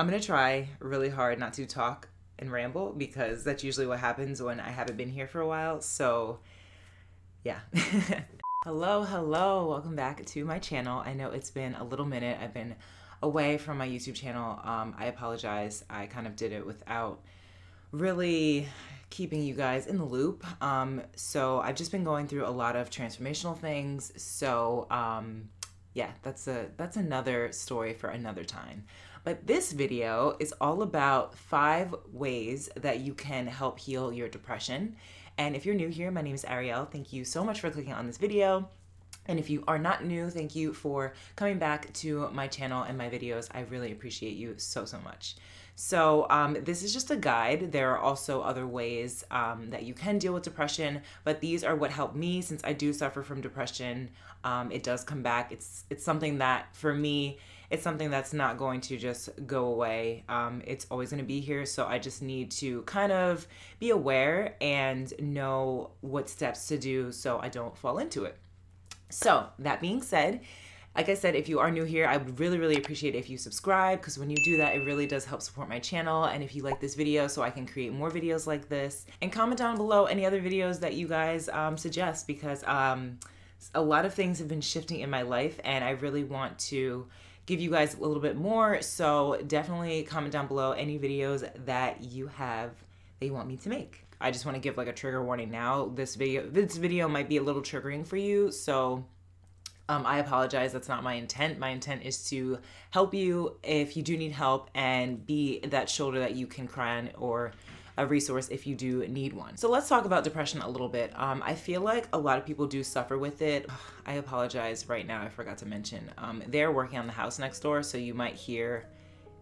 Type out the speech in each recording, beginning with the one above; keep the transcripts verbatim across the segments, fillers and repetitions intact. I'm going to try really hard not to talk and ramble, because that's usually what happens when I haven't been here for a while. So yeah. Hello, hello. Welcome back to my channel. I know it's been a little minute. I've been away from my YouTube channel. Um, I apologize. I kind of did it without really keeping you guys in the loop. Um, so I've just been going through a lot of transformational things. So um, yeah, that's a that's another story for another time. But this video is all about five ways that you can help heal your depression. And if you're new here, my name is Arielle. Thank you so much for clicking on this video. And if you are not new, thank you for coming back to my channel and my videos. I really appreciate you so, so much. So um, this is just a guide. There are also other ways um, that you can deal with depression, but these are what helped me, since I do suffer from depression. Um, it does come back. It's, it's something that, for me, it's something that's not going to just go away. Um, it's always going to be here. So I just need to kind of be aware and know what steps to do so I don't fall into it. So that being said, like I said, if you are new here, I would really, really appreciate it if you subscribe, because when you do that, it really does help support my channel. And if you like this video, so I can create more videos like this, and comment down below any other videos that you guys um, suggest, because um, a lot of things have been shifting in my life and I really want to give you guys a little bit more. So definitely comment down below any videos that you have that you want me to make. I just want to give like a trigger warning now. This video, this video might be a little triggering for you, so um, I apologize. That's not my intent. My intent is to help you if you do need help and be that shoulder that you can cry on, or a resource if you do need one. So let's talk about depression a little bit. Um, I feel like a lot of people do suffer with it. I apologize right now. I forgot to mention um, they're working on the house next door, so you might hear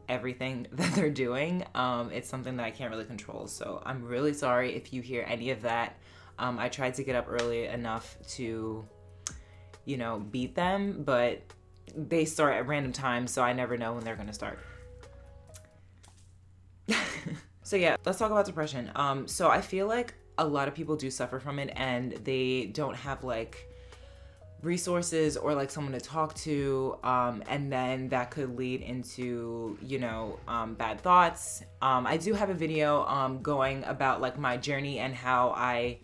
everything that they're doing. Um, it's something that I can't really control. So I'm really sorry if you hear any of that. Um, I tried to get up early enough to, you know, beat them, but they start at random times, so I never know when they're gonna start. So yeah, let's talk about depression. Um, so I feel like a lot of people do suffer from it, and they don't have like resources or like someone to talk to, um, and then that could lead into, you know, um, bad thoughts. Um, I do have a video um, going about like my journey and how I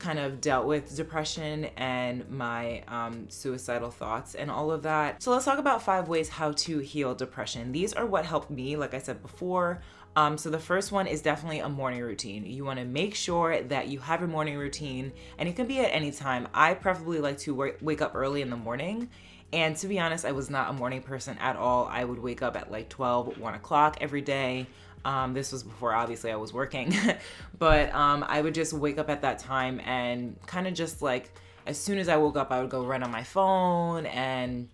kind of dealt with depression and my um, suicidal thoughts and all of that. So let's talk about five ways how to heal depression. These are what helped me, like I said before. Um, so the first one is definitely a morning routine. You want to make sure that you have a morning routine, and it can be at any time. I preferably like to work, wake up early in the morning. And to be honest, I was not a morning person at all. I would wake up at like twelve, one o'clock every day. Um, this was before, obviously, I was working, but um, I would just wake up at that time and kind of just like, as soon as I woke up, I would go run on my phone and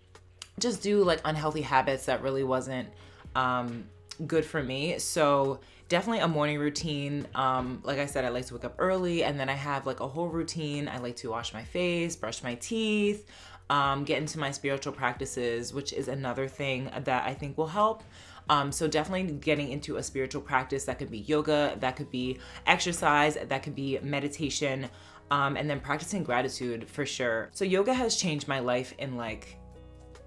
just do like unhealthy habits that really wasn't um, good for me. So definitely a morning routine. Um, like I said, I like to wake up early, and then I have like a whole routine. I like to wash my face, brush my teeth, um, get into my spiritual practices, which is another thing that I think will help. Um, so definitely getting into a spiritual practice. That could be yoga, that could be exercise, that could be meditation, um, and then practicing gratitude for sure. So yoga has changed my life in like,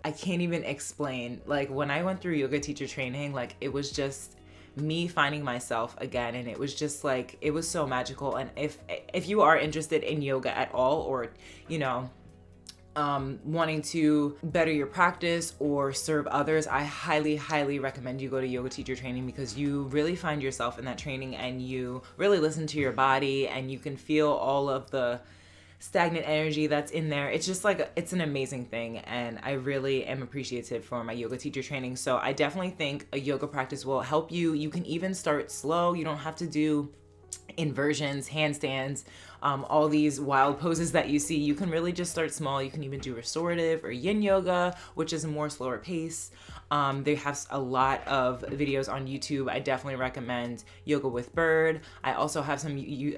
I can't even explain. Like when I went through yoga teacher training, like it was just me finding myself again, and it was just like, it was so magical. And if, if you are interested in yoga at all, or, you know, Um, wanting to better your practice or serve others, I highly, highly recommend you go to yoga teacher training, because you really find yourself in that training and you really listen to your body and you can feel all of the stagnant energy that's in there. It's just like, it's an amazing thing, and I really am appreciative for my yoga teacher training. So I definitely think a yoga practice will help you. You can even start slow. You don't have to do inversions, handstands, um, all these wild poses that you see. You can really just start small. You can even do restorative or yin yoga, which is a more slower pace. Um, they have a lot of videos on YouTube. I definitely recommend Yoga with Bird. I also have some you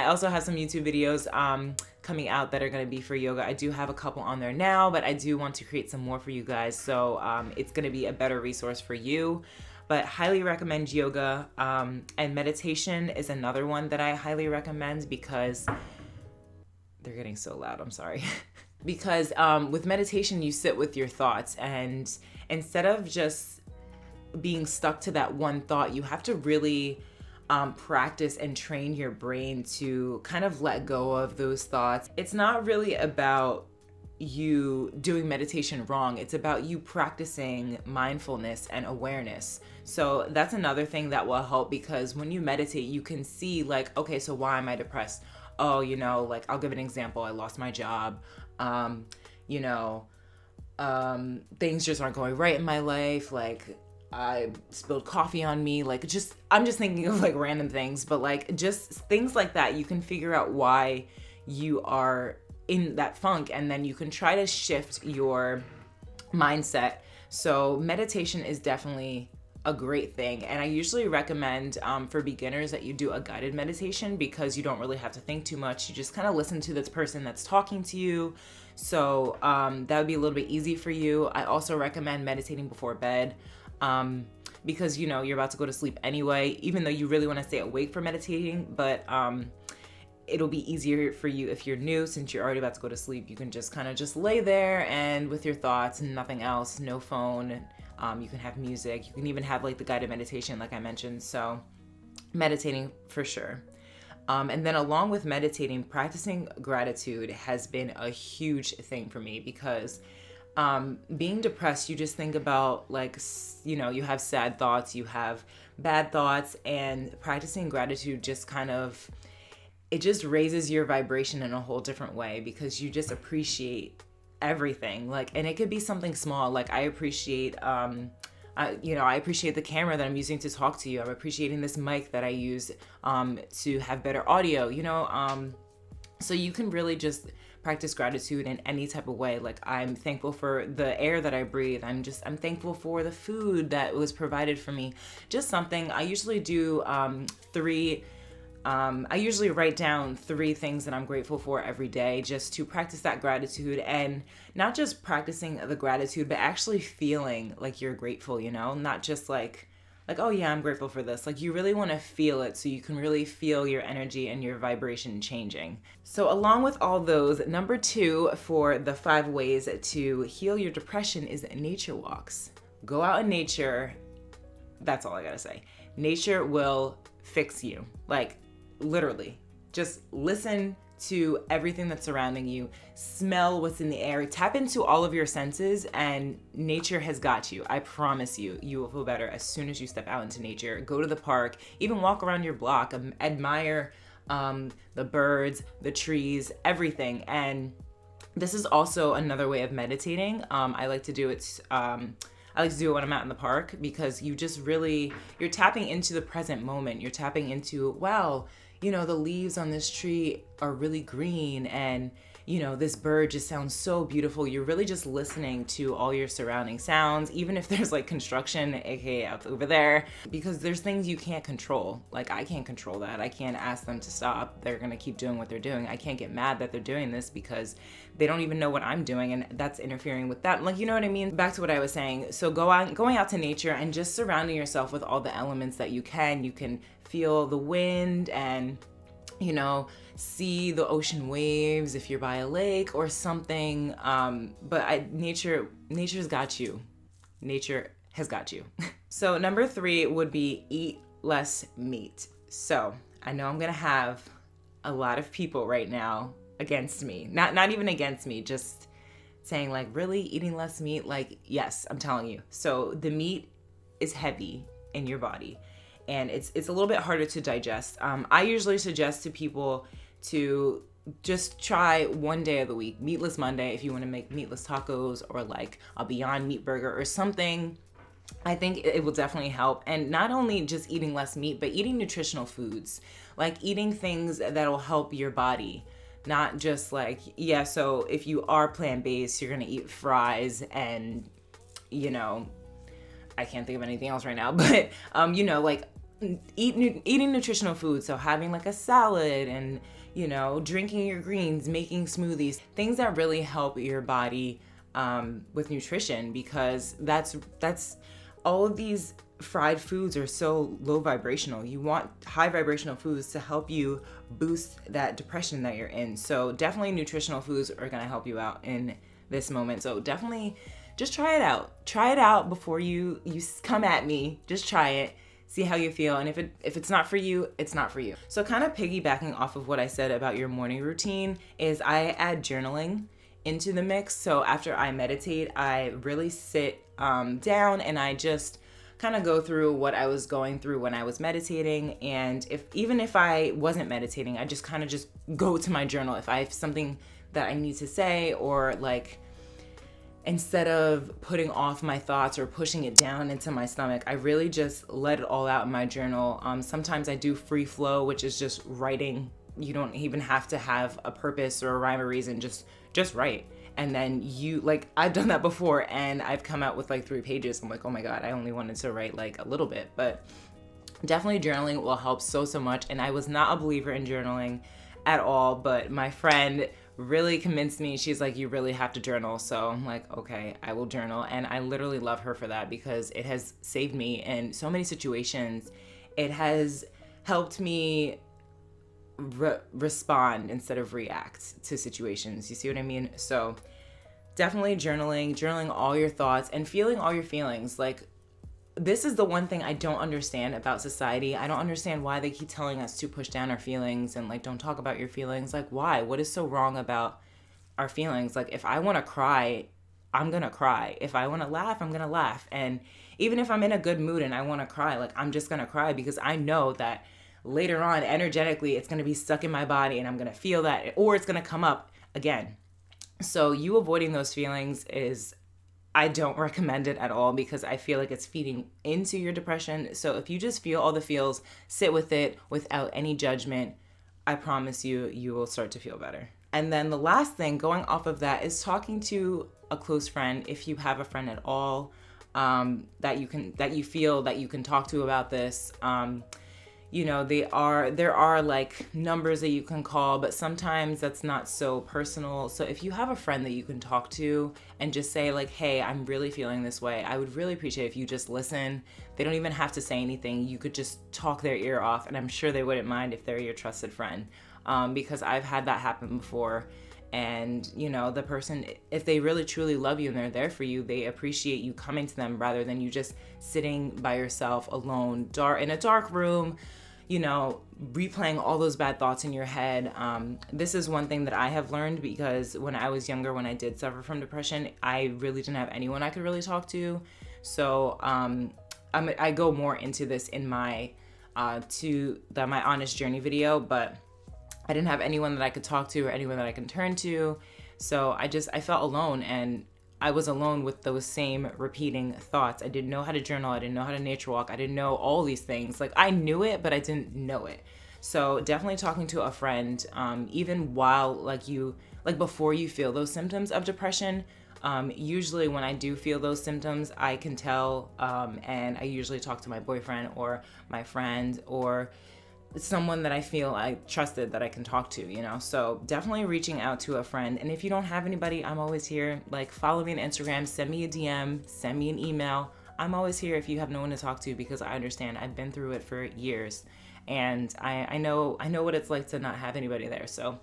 I also have some YouTube videos um, coming out that are going to be for yoga. I do have a couple on there now, but I do want to create some more for you guys. So um, it's going to be a better resource for you. But highly recommend yoga, um, and meditation is another one that I highly recommend, because they're getting so loud, I'm sorry. Because um, with meditation, you sit with your thoughts, and instead of just being stuck to that one thought. You have to really um, practice and train your brain to kind of let go of those thoughts. It's not really about you doing meditation wrong. It's about you practicing mindfulness and awareness. So that's another thing that will help, because when you meditate, you can see like, okay, so why am I depressed? Oh, you know, like I'll give an example. I lost my job. Um, you know, um, things just aren't going right in my life. Like I spilled coffee on me. Like just, I'm just thinking of like random things, but like just things like that. You can figure out why you are in that funk, and then you can try to shift your mindset. So meditation is definitely a great thing, and I usually recommend um, for beginners that you do a guided meditation, because you don't really have to think too much. You just kind of listen to this person that's talking to you, so um, that would be a little bit easy for you. I also recommend meditating before bed, um, because you know you're about to go to sleep anyway, even though you really want to stay awake for meditating, but um, it'll be easier for you if you're new, since you're already about to go to sleep. You can just kind of just lay there and with your thoughts and nothing else, no phone. Um, you can have music. You can even have like the guided meditation, like I mentioned. So meditating for sure. Um, and then along with meditating, practicing gratitude has been a huge thing for me, because um, being depressed, you just think about like, you know, you have sad thoughts, you have bad thoughts, and practicing gratitude just kind of, it just raises your vibration in a whole different way, because you just appreciate everything. Like, and it could be something small. Like I appreciate, um, I, you know, I appreciate the camera that I'm using to talk to you. I'm appreciating this mic that I use um, to have better audio, you know? Um, so you can really just practice gratitude in any type of way. Like I'm thankful for the air that I breathe. I'm just, I'm thankful for the food that was provided for me. Just something. I usually do um, three Um, I usually write down three things that I'm grateful for every day, just to practice that gratitude, and not just practicing the gratitude, but actually feeling like you're grateful, you know, not just like, like, oh yeah, I'm grateful for this. Like you really want to feel it, so you can really feel your energy and your vibration changing. So along with all those, number two for the five ways to heal your depression is nature walks. Go out in nature. That's all I gotta say. Nature will fix you. Like, literally, just listen to everything that's surrounding you, smell what's in the air, tap into all of your senses, and nature has got you. I promise you, you will feel better as soon as you step out into nature. Go to the park, even walk around your block, admire um, the birds, the trees, everything. And this is also another way of meditating. Um, I like to do it, um, I like to do it when I'm out in the park, because you just really, you're tapping into the present moment. You're tapping into, wow, you know, the leaves on this tree are really green, and, you know, this bird just sounds so beautiful. You're really just listening to all your surrounding sounds, even if there's like construction, A K A up over there, because there's things you can't control. Like I can't control that. I can't ask them to stop. They're gonna keep doing what they're doing. I can't get mad that they're doing this, because they don't even know what I'm doing, and that's interfering with that. Like, you know what I mean? Back to what I was saying. So go out, going out to nature and just surrounding yourself with all the elements that you can. You can feel the wind, and you know, see the ocean waves if you're by a lake or something. Um, but I, nature, nature's got you. Nature has got you. So number three would be eat less meat. So I know I'm gonna have a lot of people right now against me. Not, not even against me, just saying like, really, eating less meat? Like, yes, I'm telling you. So the meat is heavy in your body, and it's, it's a little bit harder to digest. Um, I usually suggest to people to just try one day of the week, Meatless Monday, if you wanna make meatless tacos or like a Beyond Meat burger or something. I think it will definitely help. And not only just eating less meat, but eating nutritional foods, like eating things that'll help your body. Not just like, yeah, so if you are plant-based, you're gonna eat fries and, you know, I can't think of anything else right now, but um, you know, like eat, nu eating nutritional food. So having like a salad and, you know, drinking your greens, making smoothies, things that really help your body um, with nutrition, because that's, that's all of these fried foods are so low vibrational. You want high vibrational foods to help you boost that depression that you're in. So definitely nutritional foods are gonna help you out in this moment. So definitely just try it out. Try it out before you, you come at me. Just try it. See how you feel, and if it if it's not for you, it's not for you. So kind of piggybacking off of what I said about your morning routine is I add journaling into the mix. So after I meditate, I really sit um, down and I just kind of go through what I was going through when I was meditating. And if even if I wasn't meditating, I just kind of just go to my journal. If I have something that I need to say, or like, instead of putting off my thoughts or pushing it down into my stomach, I really just let it all out in my journal. Um, sometimes I do free flow, which is just writing. You don't even have to have a purpose or a rhyme or reason, just, just write. And then you, like, I've done that before and I've come out with like three pages. I'm like, oh my God, I only wanted to write like a little bit, but definitely journaling will help so, so much. And I was not a believer in journaling at all, but my friend really convinced me. She's like, you really have to journal. So I'm like, okay, I will journal. And I literally love her for that, because it has saved me in so many situations. It has helped me re respond instead of react to situations. You see what I mean? So definitely journaling, journaling all your thoughts and feeling all your feelings. Like, this is the one thing I don't understand about society. I don't understand why they keep telling us to push down our feelings and like, don't talk about your feelings. Like, why? What is so wrong about our feelings? Like, if I want to cry, I'm going to cry. If I want to laugh, I'm going to laugh. And even if I'm in a good mood and I want to cry, like, I'm just going to cry, because I know that later on, energetically, it's going to be stuck in my body and I'm going to feel that, or it's going to come up again. So you avoiding those feelings is, I don't recommend it at all, because I feel like it's feeding into your depression. So if you just feel all the feels, sit with it without any judgment, I promise you, you will start to feel better. And then the last thing going off of that is talking to a close friend, if you have a friend at all, um, that you can, that you feel that you can talk to about this. Um, you know, they are, there are like numbers that you can call, but sometimes that's not so personal. So if you have a friend that you can talk to and just say like, hey, I'm really feeling this way. I would really appreciate if you just listen. They don't even have to say anything. You could just talk their ear off, and I'm sure they wouldn't mind if they're your trusted friend, um, because I've had that happen before. And you know, the person, if they really truly love you and they're there for you, they appreciate you coming to them rather than you just sitting by yourself alone, dark in a dark room, you know, replaying all those bad thoughts in your head. Um, this is one thing that I have learned, because when I was younger, when I did suffer from depression, I really didn't have anyone I could really talk to. So um, I'm, I go more into this in my, uh, to the, my honest journey video, but I didn't have anyone that I could talk to or anyone that I can turn to. So I just, I felt alone, and I was alone with those same repeating thoughts. I didn't know how to journal. I didn't know how to nature walk. I didn't know all these things. Like, I knew it, but I didn't know it. So definitely talking to a friend, um, even while like you, like before you feel those symptoms of depression. Um, usually when I do feel those symptoms, I can tell, um, and I usually talk to my boyfriend or my friend or someone that I feel I trusted that I can talk to, you know? So definitely reaching out to a friend. And if you don't have anybody, I'm always here. Like, follow me on Instagram, send me a D M, send me an email. I'm always here if you have no one to talk to, because I understand I've been through it for years, and I, I know, I know what it's like to not have anybody there. So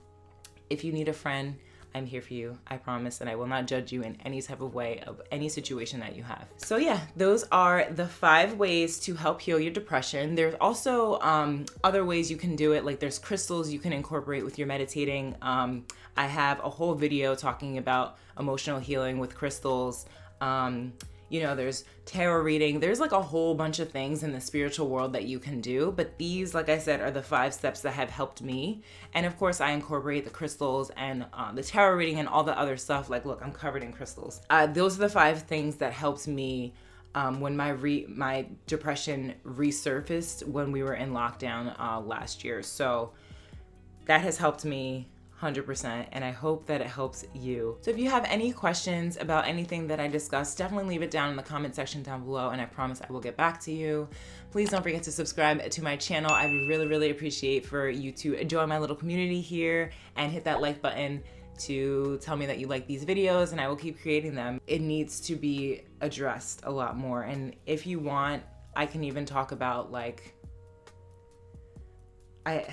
if you need a friend, I'm here for you, I promise, and I will not judge you in any type of way of any situation that you have. So yeah, those are the five ways to help heal your depression. There's also um, other ways you can do it, like there's crystals you can incorporate with your meditating. Um, I have a whole video talking about emotional healing with crystals. Um, you know, there's tarot reading. There's like a whole bunch of things in the spiritual world that you can do. But these, like I said, are the five steps that have helped me. And of course I incorporate the crystals and uh, the tarot reading and all the other stuff. Like, look, I'm covered in crystals. Uh, those are the five things that helped me um, when my re my depression resurfaced when we were in lockdown uh, last year. So that has helped me one hundred percent, and I hope that it helps you. So if you have any questions about anything that I discussed, definitely leave it down in the comment section down below, and I promise I will get back to you. Please don't forget to subscribe to my channel. I would really, really appreciate for you to join my little community here, and hit that like button to tell me that you like these videos, and I will keep creating them. It needs to be addressed a lot more, and if you want, I can even talk about like, I,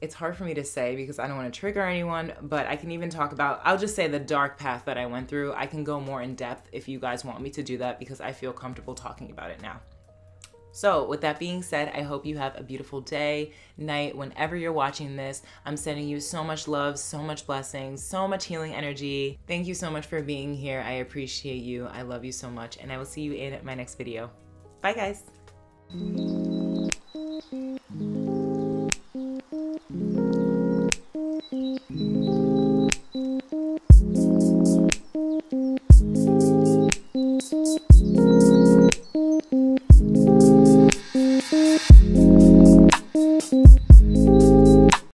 it's hard for me to say because I don't want to trigger anyone, but I can even talk about, I'll just say the dark path that I went through. I can go more in depth if you guys want me to do that because I feel comfortable talking about it now. So with that being said, I hope you have a beautiful day, night, whenever you're watching this. I'm sending you so much love, so much blessings, so much healing energy. Thank you so much for being here. I appreciate you. I love you so much, and I will see you in my next video. Bye guys.